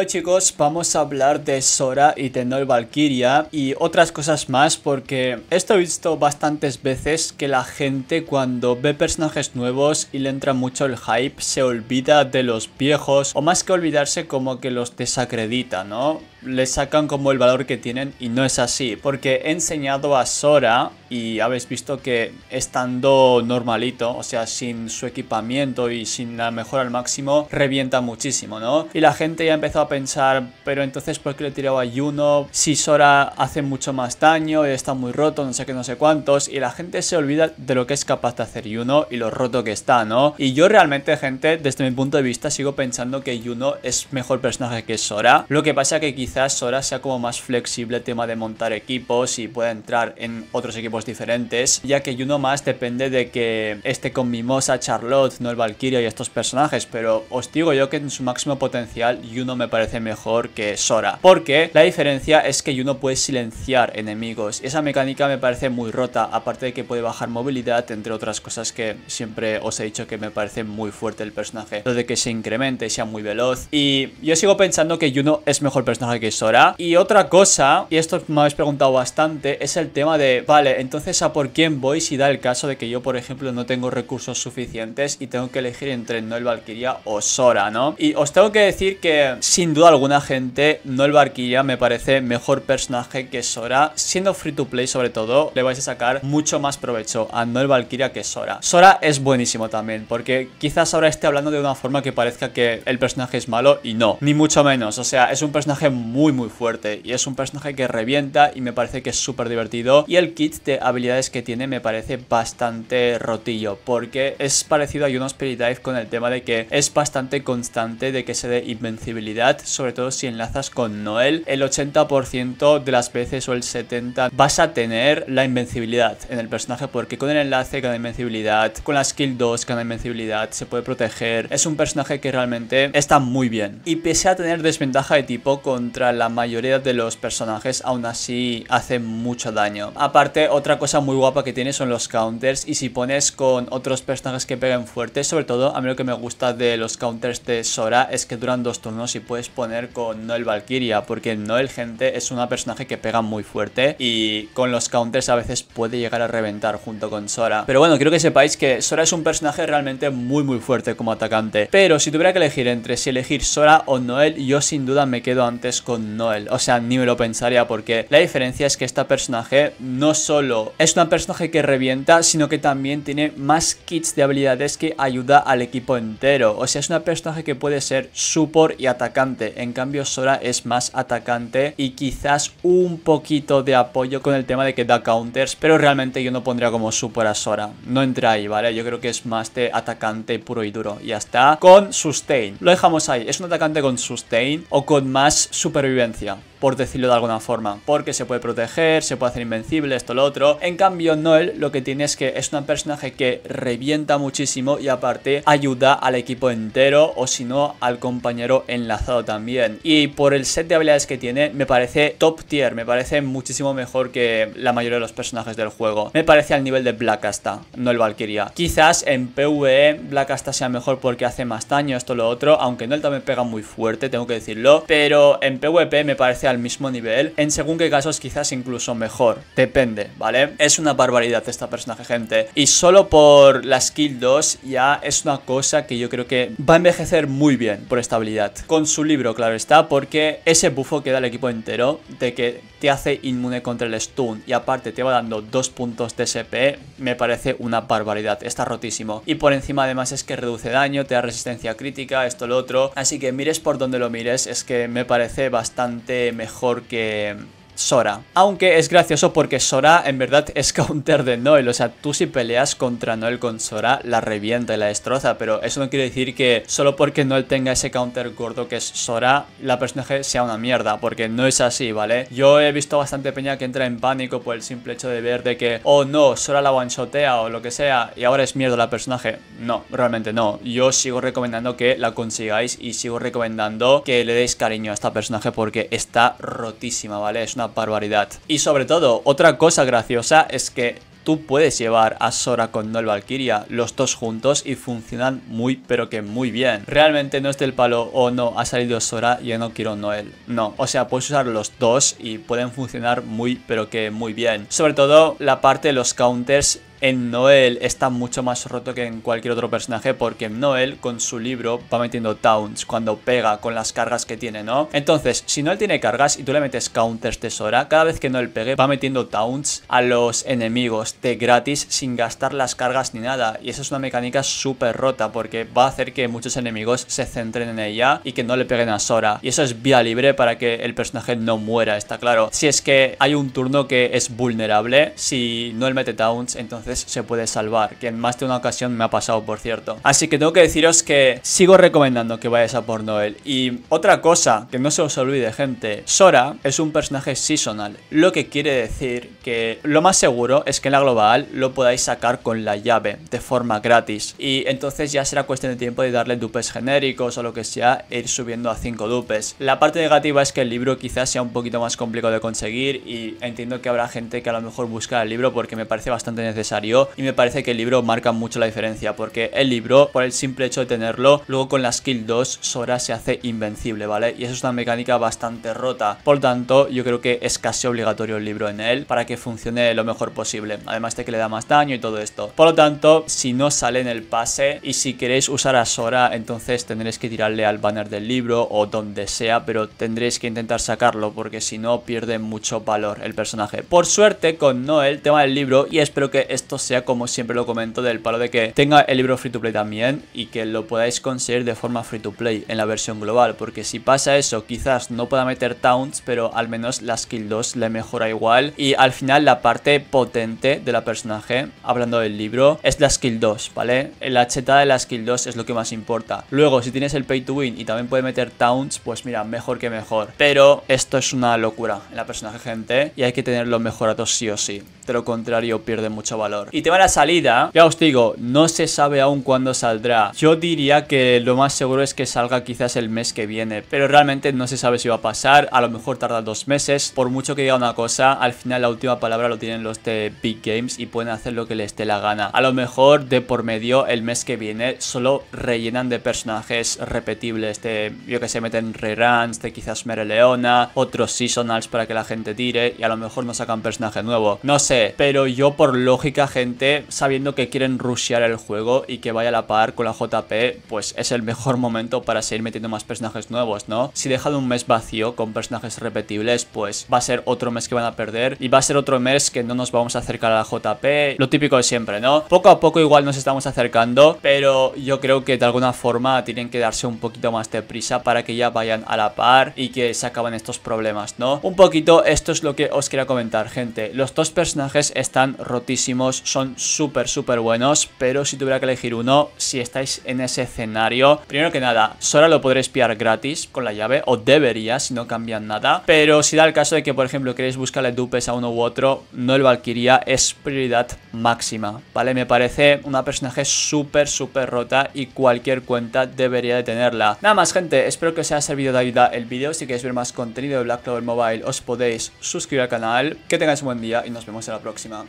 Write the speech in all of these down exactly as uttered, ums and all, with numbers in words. Hoy chicos vamos a hablar de Zora y de NOELLE Valkyrie y otras cosas más, porque esto he visto bastantes veces que la gente cuando ve personajes nuevos y le entra mucho el hype se olvida de los viejos, o más que olvidarse como que los desacredita, ¿no? Le sacan como el valor que tienen y no es así, porque he enseñado a Zora y habéis visto que estando normalito, o sea sin su equipamiento y sin la mejora al máximo, revienta muchísimo, ¿no? Y la gente ya empezó a pensar, pero entonces ¿por qué le tiraba a Yuno? Si Zora hace mucho más daño, está muy roto, no sé qué, no sé cuántos, y la gente se olvida de lo que es capaz de hacer Yuno y lo roto que está, ¿no? Y yo realmente, gente, desde mi punto de vista sigo pensando que Yuno es mejor personaje que Zora, lo que pasa que quizás Quizás Zora sea como más flexible el tema de montar equipos y pueda entrar en otros equipos diferentes, ya que Yuno más depende de que esté con Mimosa, Charlotte, NOELLE Valkyrie y estos personajes, pero os digo yo que en su máximo potencial Yuno me parece mejor que Zora, porque la diferencia es que Yuno puede silenciar enemigos, esa mecánica me parece muy rota, aparte de que puede bajar movilidad, entre otras cosas que siempre os he dicho que me parece muy fuerte el personaje, lo de que se incremente, sea muy veloz, y yo sigo pensando que Yuno es mejor personaje que Zora. Y otra cosa, y esto me habéis preguntado bastante, es el tema de, vale, entonces ¿a por quién voy si da el caso de que yo, por ejemplo, no tengo recursos suficientes y tengo que elegir entre NOELLE Valkyrie o Zora, ¿no? Y os tengo que decir que, sin duda alguna, gente, NOELLE Valkyrie me parece mejor personaje que Zora. Siendo free to play, sobre todo, le vais a sacar mucho más provecho a NOELLE Valkyrie que Zora. Zora es buenísimo también, porque quizás ahora esté hablando de una forma que parezca que el personaje es malo, y no, ni mucho menos. O sea, es un personaje muy muy muy fuerte y es un personaje que revienta y me parece que es súper divertido, y el kit de habilidades que tiene me parece bastante rotillo, porque es parecido a Yuno Spirit Dive con el tema de que es bastante constante de que se dé invencibilidad, sobre todo si enlazas con NOELLE. El ochenta por ciento de las veces o el setenta por ciento vas a tener la invencibilidad en el personaje, porque con el enlace gana invencibilidad, con la skill dos gana invencibilidad, se puede proteger, es un personaje que realmente está muy bien, y pese a tener desventaja de tipo contra la mayoría de los personajes, aún así hace mucho daño. Aparte, otra cosa muy guapa que tiene son los counters, y si pones con otros personajes que peguen fuerte, sobre todo a mí lo que me gusta de los counters de Zora es que duran dos turnos y puedes poner con NOELLE Valkyrie, porque NOELLE, gente, es una personaje que pega muy fuerte y con los counters a veces puede llegar a reventar junto con Zora. Pero bueno, quiero que sepáis que Zora es un personaje realmente muy muy fuerte como atacante, pero si tuviera que elegir entre si elegir Zora o NOELLE, yo sin duda me quedo antes con con NOELLE, o sea, ni me lo pensaría, porque la diferencia es que esta personaje no solo es una personaje que revienta, sino que también tiene más kits de habilidades que ayuda al equipo entero, o sea, es una personaje que puede ser support y atacante. En cambio Zora es más atacante y quizás un poquito de apoyo con el tema de que da counters, pero realmente yo no pondría como support a Zora, no entra ahí, ¿vale? Yo creo que es más de atacante puro y duro, y ya está. Con sustain, lo dejamos ahí, es un atacante con sustain o con más super supervivencia, por decirlo de alguna forma, porque se puede proteger, se puede hacer invencible, esto, lo otro. En cambio NOELLE lo que tiene es que es un personaje que revienta muchísimo y aparte ayuda al equipo entero, o si no al compañero enlazado también, y por el set de habilidades que tiene me parece top tier, me parece muchísimo mejor que la mayoría de los personajes del juego, me parece al nivel de Blackasta NOELLE Valkyrie. Quizás en PvE Blackasta sea mejor porque hace más daño, esto, lo otro, aunque NOELLE también pega muy fuerte, tengo que decirlo, pero en PvP me parece al mismo nivel, en según qué casos quizás incluso mejor, depende, ¿vale? Es una barbaridad esta personaje, gente, y solo por la skill dos ya es una cosa que yo creo que va a envejecer muy bien por esta habilidad, con su libro, claro está, porque ese bufo que da el equipo entero de que te hace inmune contra el stun y aparte te va dando dos puntos de S P, me parece una barbaridad, está rotísimo, y por encima además es que reduce daño, te da resistencia crítica, esto, lo otro, así que mires por donde lo mires, es que me parece bastante mejor que Zora. Aunque es gracioso porque Zora en verdad es counter de NOELLE, o sea, tú si peleas contra NOELLE con Zora la revienta y la destroza, pero eso no quiere decir que solo porque NOELLE tenga ese counter gordo que es Zora, la personaje sea una mierda, porque no es así, ¿vale? Yo he visto bastante peña que entra en pánico por el simple hecho de ver de que, oh no, Zora la one-shotea o lo que sea y ahora es mierda la personaje. No, realmente no, yo sigo recomendando que la consigáis y sigo recomendando que le deis cariño a esta personaje porque está rotísima, ¿vale? Es una barbaridad. Y sobre todo, otra cosa graciosa es que tú puedes llevar a Zora con Noel Valkyria, los dos juntos, y funcionan muy pero que muy bien. Realmente no es del palo, o oh, no, ha salido Zora, ya no quiero Noel. No, o sea, puedes usar los dos y pueden funcionar muy pero que muy bien. Sobre todo la parte de los counters en Noel está mucho más roto que en cualquier otro personaje, porque Noel con su libro va metiendo taunts cuando pega con las cargas que tiene, ¿no? Entonces, si Noel tiene cargas y tú le metes counters de Zora, cada vez que Noel pegue va metiendo taunts a los enemigos de gratis sin gastar las cargas ni nada. Y eso es una mecánica súper rota porque va a hacer que muchos enemigos se centren en ella y que no le peguen a Zora. Y eso es vía libre para que el personaje no muera, está claro. Si es que hay un turno que es vulnerable, si Noel mete taunts, entonces se puede salvar, que en más de una ocasión me ha pasado, por cierto. Así que tengo que deciros que sigo recomendando que vayáis a por Noel. Y otra cosa que no se os olvide, gente, Zora es un personaje seasonal, lo que quiere decir que lo más seguro es que en la global lo podáis sacar con la llave de forma gratis, y entonces ya será cuestión de tiempo de darle dupes genéricos o lo que sea e ir subiendo a cinco dupes. La parte negativa es que el libro quizás sea un poquito más complicado de conseguir, y entiendo que habrá gente que a lo mejor busca el libro, porque me parece bastante necesario. Y me parece que el libro marca mucho la diferencia, porque el libro, por el simple hecho de tenerlo, luego con la skill dos, Zora se hace invencible, ¿vale? Y eso es una mecánica bastante rota. Por tanto, yo creo que es casi obligatorio el libro en él para que funcione lo mejor posible, además de que le da más daño y todo esto. Por lo tanto, si no sale en el pase y si queréis usar a Zora, entonces tendréis que tirarle al banner del libro o donde sea, pero tendréis que intentar sacarlo, porque si no pierde mucho valor el personaje. Por suerte, con Noel, tema del libro, y espero que esto sea, como siempre lo comento, del palo de que tenga el libro free to play también y que lo podáis conseguir de forma free to play en la versión global, porque si pasa eso quizás no pueda meter taunts, pero al menos la skill dos le mejora igual, y al final la parte potente de la personaje, hablando del libro, es la skill dos, ¿vale? La chetada de la skill dos es lo que más importa. Luego, si tienes el pay to win y también puede meter taunts, pues mira, mejor que mejor, pero esto es una locura en la personaje, gente, y hay que tenerlo mejorado sí o sí, de lo contrario pierde mucho valor. Y tema de la salida, ya os digo, no se sabe aún cuándo saldrá. Yo diría que lo más seguro es que salga quizás el mes que viene, pero realmente no se sabe si va a pasar, a lo mejor tarda dos meses. Por mucho que diga una cosa, al final la última palabra lo tienen los de Big Games y pueden hacer lo que les dé la gana. A lo mejor de por medio el mes que viene solo rellenan de personajes repetibles, de, yo que sé, meten reruns de quizás Mereleona, otros seasonals para que la gente tire, y a lo mejor no sacan personaje nuevo, no sé. Pero yo, por lógica, gente, sabiendo que quieren rushear el juego y que vaya a la par con la J P, pues es el mejor momento para seguir metiendo más personajes nuevos, ¿no? Si dejan un mes vacío con personajes repetibles, pues va a ser otro mes que van a perder, y va a ser otro mes que no nos vamos a acercar a la J P, lo típico de siempre, ¿no? Poco a poco igual nos estamos acercando, pero yo creo que de alguna forma tienen que darse un poquito más de prisa para que ya vayan a la par y que se acaben estos problemas, ¿no? Un poquito esto es lo que os quería comentar, gente. Los dos personajes están rotísimos, son súper súper buenos, pero si tuviera que elegir uno, si estáis en ese escenario, primero que nada, Zora lo podréis pillar gratis con la llave, o debería si no cambian nada, pero si da el caso de que, por ejemplo, queréis buscarle dupes a uno u otro, Noel Valkyria es prioridad máxima, ¿vale? Me parece una personaje súper súper rota y cualquier cuenta debería de tenerla. Nada más, gente, espero que os haya servido de ayuda el vídeo. Si queréis ver más contenido de Black Clover Mobile, os podéis suscribir al canal. Que tengáis un buen día y nos vemos en la próxima.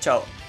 Chao.